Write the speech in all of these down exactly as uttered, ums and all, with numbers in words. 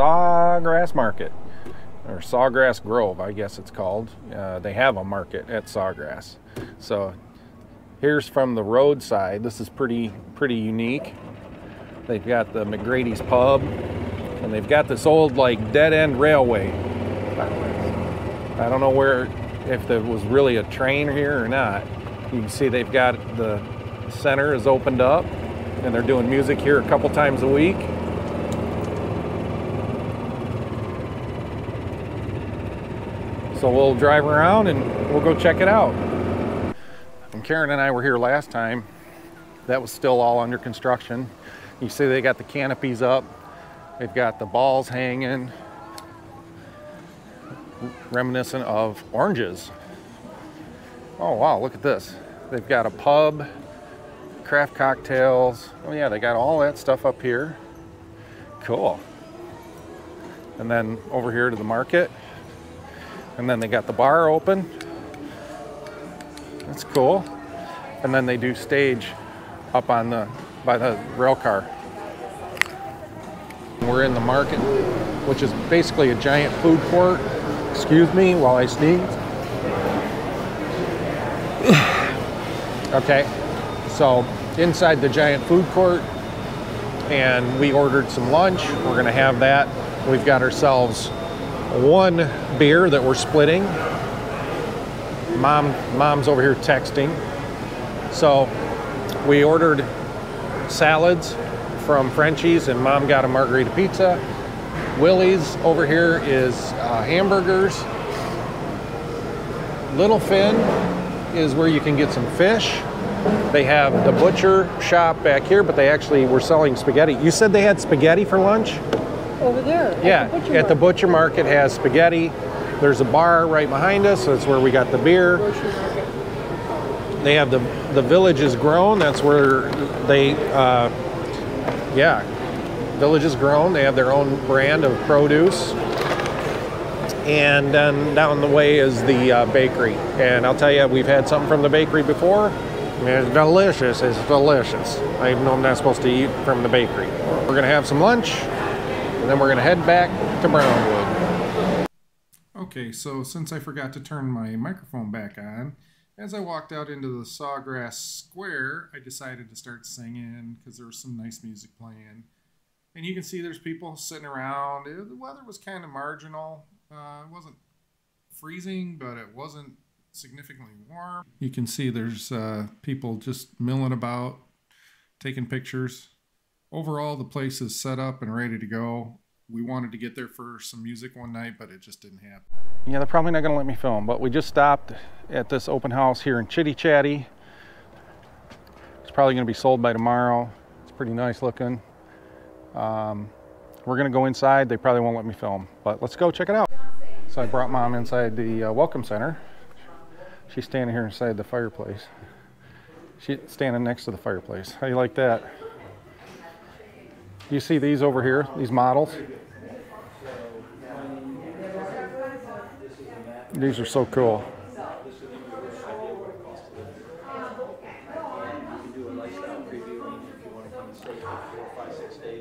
Sawgrass Market, or Sawgrass Grove, I guess it's called. Uh, they have a market at Sawgrass. So here's from the roadside. This is pretty, pretty unique. They've got the McGrady's Pub, and they've got this old like dead-end railway. I don't know where, if there was really a train here or not. You can see they've got, the center is opened up, and they're doing music here a couple times a week. So we'll drive around and we'll go check it out. When Karen and I were here last time, that was still all under construction. You see they got the canopies up, they've got the balls hanging, reminiscent of oranges. Oh wow, look at this. They've got a pub, craft cocktails. Oh yeah, they got all that stuff up here. Cool. And then over here to the market. And then they got the bar open. That's cool. And then they do stage up on the, by the rail car. We're in the market, which is basically a giant food court. Excuse me while I sneeze. Okay. So inside the giant food court, and we ordered some lunch. We're gonna have that. We've got ourselves one beer that we're splitting. Mom, mom's over here texting. So we ordered salads from Frenchies, and Mom got a margarita pizza. Willie's over here is uh, hamburgers. Little Finn is where you can get some fish. They have the butcher shop back here, but they actually were selling spaghetti. You said they had spaghetti for lunch? Over there. Yeah, at the butcher, at the butcher market has spaghetti. There's a bar right behind us. That's where we got the beer. They have the, the Village Is Grown. That's where they, uh, yeah, Village Is Grown. They have their own brand of produce. And then down the way is the uh, bakery. And I'll tell you, we've had something from the bakery before. It's delicious, it's delicious. I even know I'm not supposed to eat from the bakery. We're gonna have some lunch, and then we're gonna head back to Brownwood. Okay, so since I forgot to turn my microphone back on, as I walked out into the Sawgrass Square, I decided to start singing because there was some nice music playing. And you can see there's people sitting around. It, the weather was kind of marginal. Uh, it wasn't freezing, but it wasn't significantly warm. You can see there's uh, people just milling about, taking pictures. Overall, the place is set up and ready to go. We wanted to get there for some music one night, but it just didn't happen. Yeah, they're probably not gonna let me film, but we just stopped at this open house here in Chitty Chatty. It's probably gonna be sold by tomorrow. It's pretty nice looking. Um, we're gonna go inside. They probably won't let me film, but let's go check it out. So I brought Mom inside the uh, Welcome Center. She's standing here inside the fireplace. She's standing next to the fireplace. How do you like that? You see these over here, these models? These are so cool.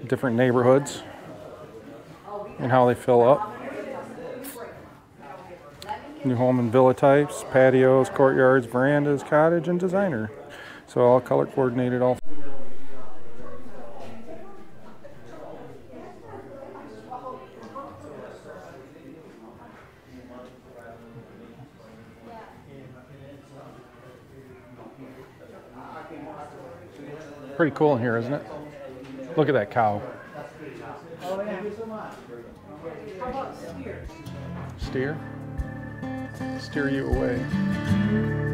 Different neighborhoods and how they fill up. New home and villa types, patios, courtyards, verandas, cottage, and designer. So all color coordinated, all. Pretty cool in here, isn't it? Look at that cow. How about steer? Steer? Steer you away.